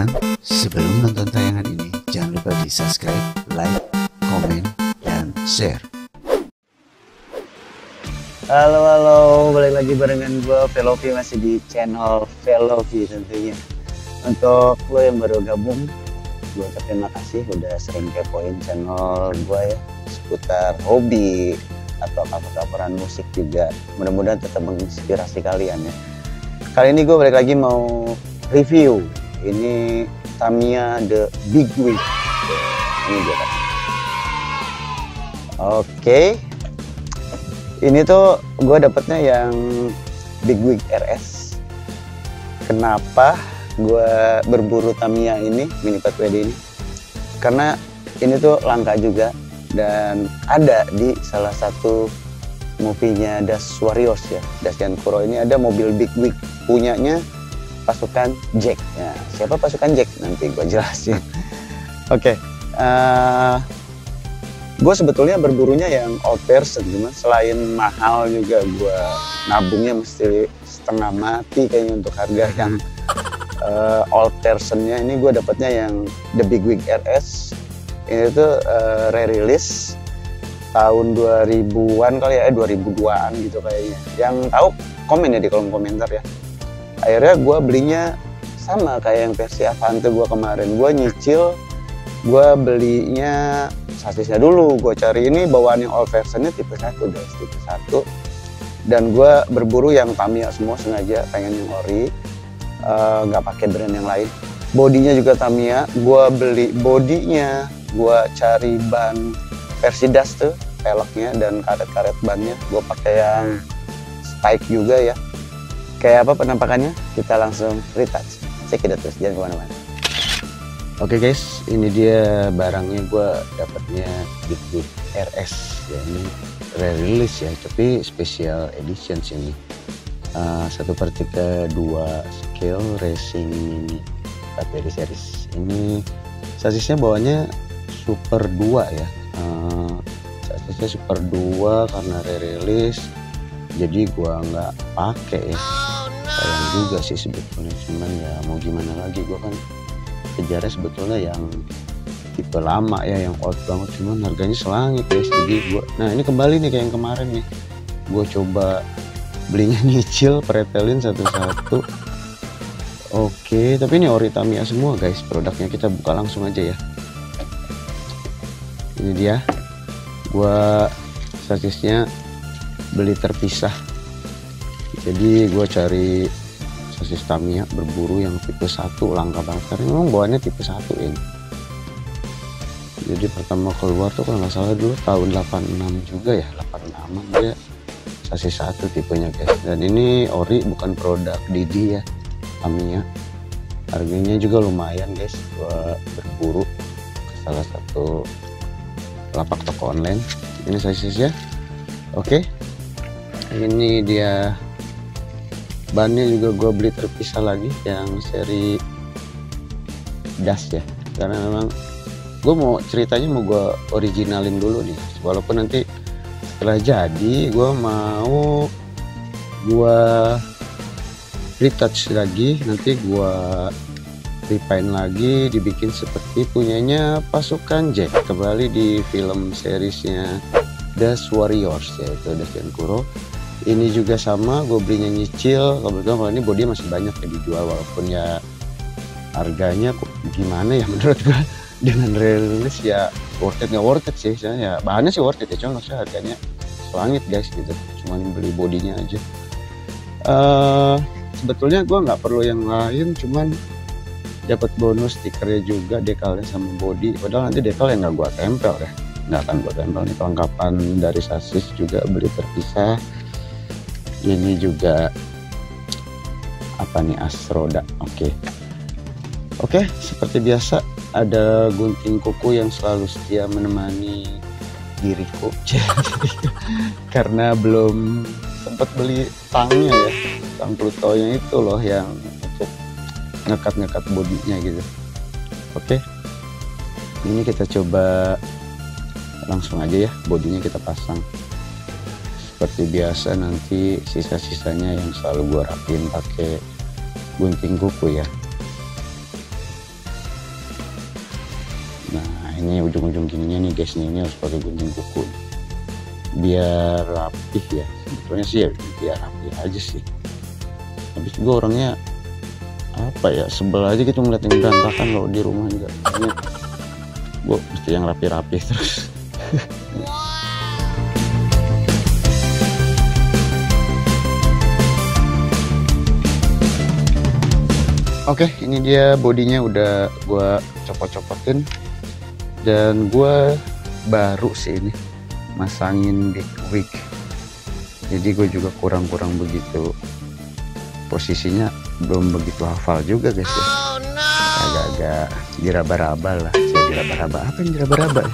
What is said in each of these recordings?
teman-teman, sebelum nonton tayangan ini, jangan lupa di subscribe, like, komen, dan share. Halo, balik lagi barengan gue Velovy, masih di channel Velovy tentunya. Untuk lo yang baru gabung, gue ucapin makasih udah sering kepoin channel gue ya, seputar hobi atau cover-coveran musik juga. Mudah-mudahan tetap menginspirasi kalian ya. Kali ini gue balik lagi mau review ini Tamiya The Bigwig. Ini dia. Oke. Ini tuh gue dapetnya yang Bigwig Rs. Kenapa gue berburu Tamiya ini, Mini 4WD ini? Karena ini tuh langka juga dan ada di salah satu movie-nya Dash Warriors ya. Dash Yonkuro ini ada mobil Bigwig punyanya Pasukan Jek. Nah, siapa Pasukan Jek? Nanti gue jelasin. Oke. Gue sebetulnya berburunya yang old person, cuman selain mahal juga gue nabungnya mesti setengah mati kayaknya untuk harga yang old personnya. Ini gue dapatnya yang The Bigwig Rs. Ini tuh re-release tahun 2000-an kali ya, 2002-an gitu kayaknya. Yang tahu komen ya di kolom komentar ya. Akhirnya gue belinya sama kayak yang versi Avante gue kemarin. Gue nyicil, gue belinya sasisnya dulu, gue cari ini bawaannya all versionnya tipe 1, guys, tipe 1. Dan gue berburu yang Tamiya semua, sengaja pengen yang ori, nggak pakai brand yang lain. Bodinya juga Tamiya, gue beli bodinya, gue cari ban versi Dash tuh, peleknya dan karet-karet bannya. Gue pakai yang spike juga ya. Kayak apa penampakannya? Kita langsung retouch. Cek kita terus, jangan kemana-mana. Oke guys, ini dia barangnya. Gue dapatnya Bigwig Rs ya, ini re-release ya, tapi special edition sini. 1/32 scale racing mini 4WD series. Ini sasisnya bawahnya super 2 ya. Sasisnya super 2 karena re-release, jadi gue nggak pakai ya. Sayang juga sih sebetulnya, cuman ya mau gimana lagi, gue kan kejarnya sebetulnya yang tipe lama ya, yang old banget, cuman harganya selangit guys. Jadi gue, nah ini kembali nih kayak yang kemarin nih, gue coba belinya nyicil, pretelin satu-satu. Oke, tapi ini ori Tamiya semua guys produknya. Kita buka langsung aja ya. Ini dia, gue sasisnya beli terpisah, jadi gue cari sasis Tamiya, berburu yang tipe 1, langka banget karena memang bawaannya tipe 1 ini. Jadi pertama keluar tuh kalau nggak salah dulu tahun 86 juga ya, 86an dia sasis 1 tipenya guys. Dan ini ori, bukan produk Didi ya, Tamiya. Harganya juga lumayan guys, gue berburu ke salah satu lapak toko online. Ini sasisnya. Oke, ini dia. Bannya juga gue beli terpisah lagi yang seri Dash ya, karena memang gue mau ceritanya mau gue originalin dulu nih, walaupun nanti setelah jadi gue retouch lagi, nanti gue refine lagi, dibikin seperti punyanya Pasukan Jek, kembali di film seriesnya Dash Warriors yaitu Dash Yonkuro. Ini juga sama, gue belinya nyicil. Kebetulan kalau ini bodinya masih banyak yang dijual, walaupun ya harganya kok gimana ya menurut gue, dengan rilis ya worth it, nggak worth it sih ya, bahannya sih worth it ya, cuma maksudnya harganya selangit guys gitu, cuman beli bodinya aja. Sebetulnya gue nggak perlu yang lain, cuman dapat bonus stikernya juga, dekalnya sama body, padahal nanti dekal yang nggak gue tempel ya, nggak akan gue tempel. Ini kelengkapan dari sasis juga beli terpisah. Ini juga apa nih, Astroda. Oke, seperti biasa ada gunting kuku yang selalu setia menemani diriku karena belum sempat beli tangnya ya, tang plutonya itu loh yang untuk ngekat bodinya gitu. Oke, ini kita coba langsung aja ya, bodinya kita pasang. Seperti biasa nanti sisa-sisanya yang selalu gue rapiin pakai gunting kuku ya. ini ujung-ujung gininya nih guys, ini harus pakai gunting kuku biar rapih ya, sebetulnya sih ya biar rapih aja sih. Habis gue orangnya apa ya, sebel aja gitu ngeliat yang berantakan loh di rumah juga, gue mesti yang rapi-rapi terus. Oke, ini dia bodinya udah gua copot-copotin, dan gua baru sih ini masangin bigwig. Jadi gue juga kurang-kurang begitu, posisinya belum begitu hafal juga guys ya. Agak-agak diraba-raba lah, saya diraba-raba. Apa yang diraba-raba ya?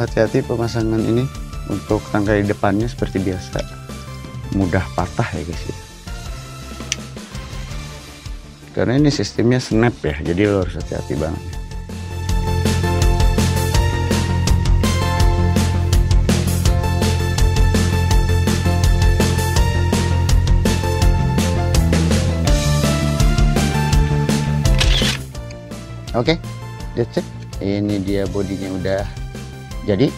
Hati-hati pemasangan ini untuk tangkai depannya seperti biasa, mudah patah ya guys ya. Karena ini sistemnya snap ya, jadi lo harus hati-hati banget. Oke, that's it. Ini dia bodinya udah jadi.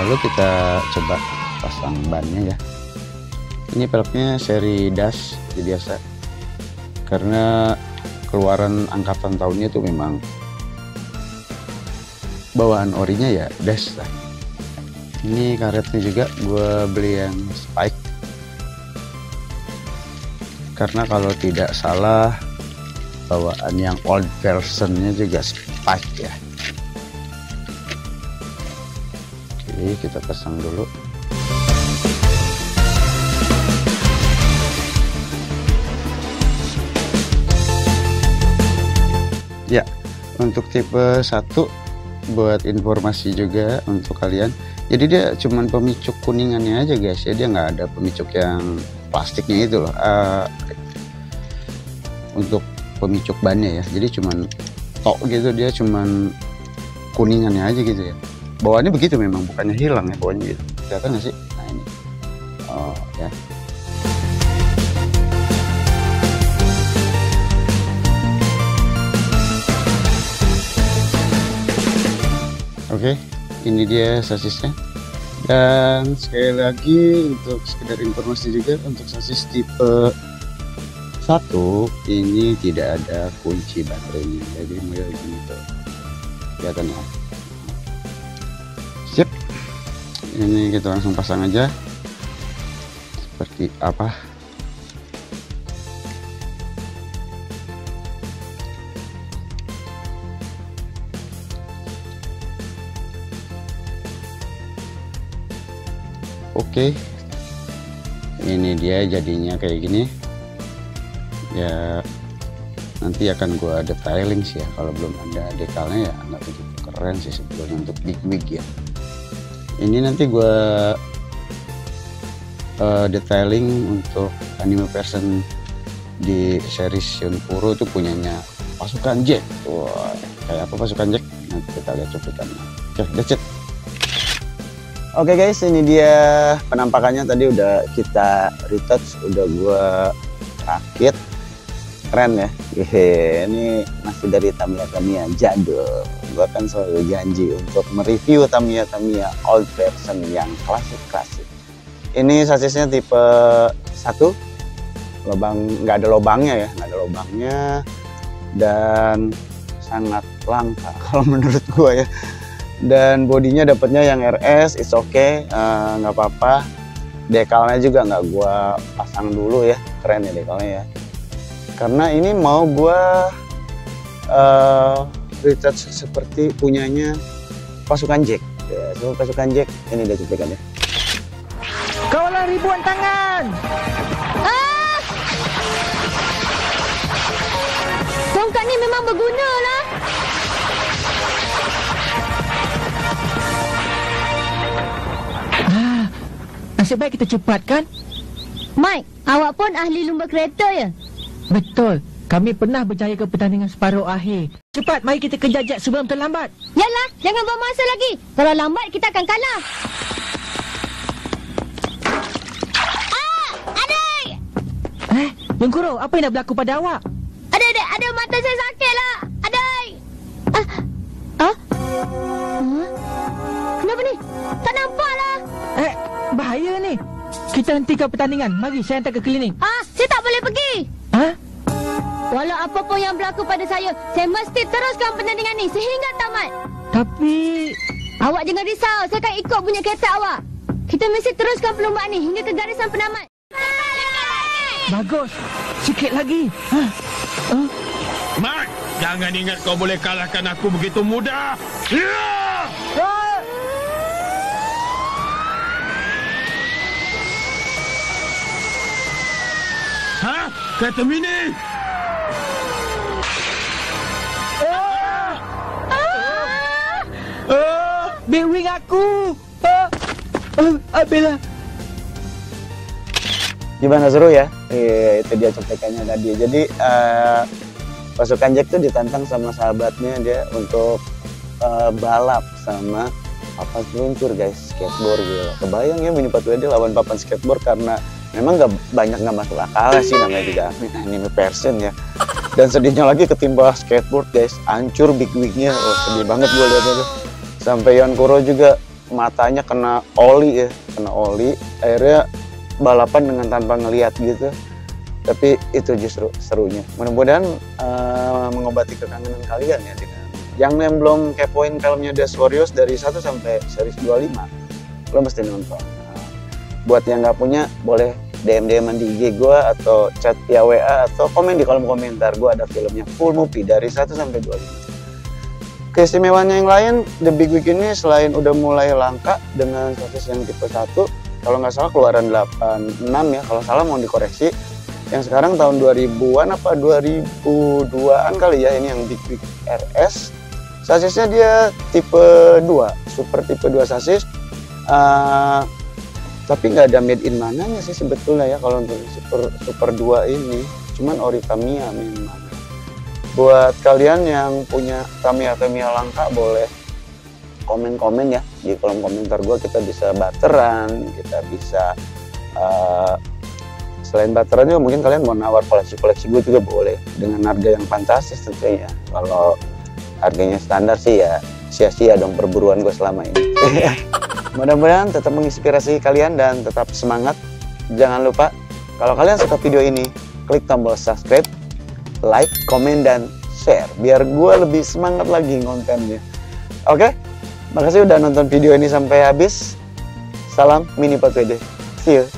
Lalu kita coba pasang bannya ya. Ini peleknya seri Dash jadi biasa, karena keluaran angkatan tahunnya itu memang bawaan orinya ya Dash lah. Ini karetnya juga gue beli yang spike, karena kalau tidak salah bawaan yang old versionnya juga spike ya. Oke, kita pasang dulu. Ya, untuk tipe 1 buat informasi juga untuk kalian. Jadi dia cuman pemicuk kuningannya aja guys ya, dia nggak ada pemicuk yang plastiknya itu loh. Untuk pemicuk bannya ya, jadi cuman tok gitu, dia cuman kuningannya aja gitu ya. Bawaannya begitu memang, bukannya hilang ya bawaannya gitu. Kelihatan nggak sih? Nah ini. Oh ya. Oke, ini dia sasisnya. Dan sekali lagi untuk sekedar informasi juga, untuk sasis tipe 1 ini tidak ada kunci baterainya, jadi model gitu. Kelihatan ya? Sip. Ini kita langsung pasang aja. Seperti apa? Oke, ini dia jadinya kayak gini ya. Nanti akan gua detailing sih ya, kalau belum ada dekalnya ya nggak begitu keren sih sebetulnya untuk bigwig ya. Ini nanti gua detailing untuk anime version di series Yonkuro itu punyanya Pasukan Jek. Wah, kayak apa Pasukan Jek? Nanti kita lihat cuplikannya. Oke, that's it. Oke guys, ini dia penampakannya. Tadi udah kita retouch, udah gua rakit, keren ya. Ini masih dari Tamiya jadul. Gua kan selalu janji untuk mereview Tamiya old version yang klasik. Ini sasisnya tipe 1, lubang nggak ada lubangnya ya, nggak ada lubangnya, dan sangat langka kalau menurut gua ya. Dan bodinya dapatnya yang RS, it's okay, nggak apa-apa. Dekalnya juga nggak gua pasang dulu ya, keren ya dekalnya ya. Karena ini mau gua retouch seperti punyanya Pasukan Jek. Ya, semua Pasukan Jek, ini dia cuplikannya. Kaulah ribuan tangan. Ah! Tongkat ini memang berguna lah. Nasib baik kita cepatkan. Mike, awak pun ahli lumba kereta ya? Betul. Kami pernah berjaya ke pertandingan separuh akhir. Cepat, mari kita kejar Jek sebelum terlambat. Yalah, jangan buang masa lagi. Kalau lambat, kita akan kalah. Ah, adik! Yonkuro, apa yang nak berlaku pada awak? Ada mata saya sakit lah. Ada. Kenapa ni? Tak nampak lah. Bahaya ni. Kita hentikan pertandingan. Mari saya hantar ke klinik. Saya tak boleh pergi. Walau apa pun yang berlaku pada saya mesti teruskan pertandingan ni sehingga tamat. Tapi... Awak jangan risau. Saya akan ikut punya kereta awak. Kita mesti teruskan perlombaan ni hingga ke garisan penamat. Bagus. Sikit lagi. Mat, jangan ingat kau boleh kalahkan aku begitu mudah. Kereta mini! Bigwig aku! Bella! Gimana, seru ya? Itu dia contekannya tadi. Jadi, Pasukan Jek itu ditantang sama sahabatnya dia untuk balap sama papan seluncur, guys. Skateboard gitu. Kebayang ya Mini 4WD lawan papan skateboard karena memang nggak masuk akal sih, namanya juga anime version ya. Dan sedihnya lagi ketimpa skateboard, guys, hancur bigwignya. Sedih banget gue liatnya tuh. Sampai Yonkuro juga matanya kena oli ya, akhirnya balapan dengan tanpa ngelihat gitu. Tapi itu justru serunya. Mudah-mudahan mengobati kekangenan kalian ya dengan yang belum kepoin filmnya Dash Warriors dari 1 sampai series 25. Lo mesti nonton. Buat yang nggak punya, boleh DM-DM di IG gue atau chat via WA atau komen di kolom komentar. Gue ada filmnya full movie dari 1 sampai 25. Keistimewaannya yang lain, The Bigwig ini selain udah mulai langka dengan sosis yang tipe 1, kalau nggak salah keluaran 86 ya, kalau salah mau dikoreksi. Yang sekarang tahun 2000-an apa 2002-an kali ya, ini yang Bigwig RS. Sasisnya dia tipe 2, super tipe 2 sasis. Tapi nggak ada made in mananya sih sebetulnya ya kalau untuk super 2 ini, cuman ori Tamiya memang. Buat kalian yang punya Tamiya langka, boleh komen ya di kolom komentar gue. Kita bisa barteran, kita bisa selain barteran juga mungkin kalian mau nawar koleksi gue juga boleh dengan harga yang fantastis tentunya. Kalau harganya standar sih ya sia-sia dong perburuan gue selama ini. Mudah-mudahan tetap menginspirasi kalian dan tetap semangat. Jangan lupa, kalau kalian suka video ini, klik tombol subscribe, like, komen, dan share. Biar gue lebih semangat lagi kontennya. Oke? Makasih udah nonton video ini sampai habis. Salam Mini 4WD. See you.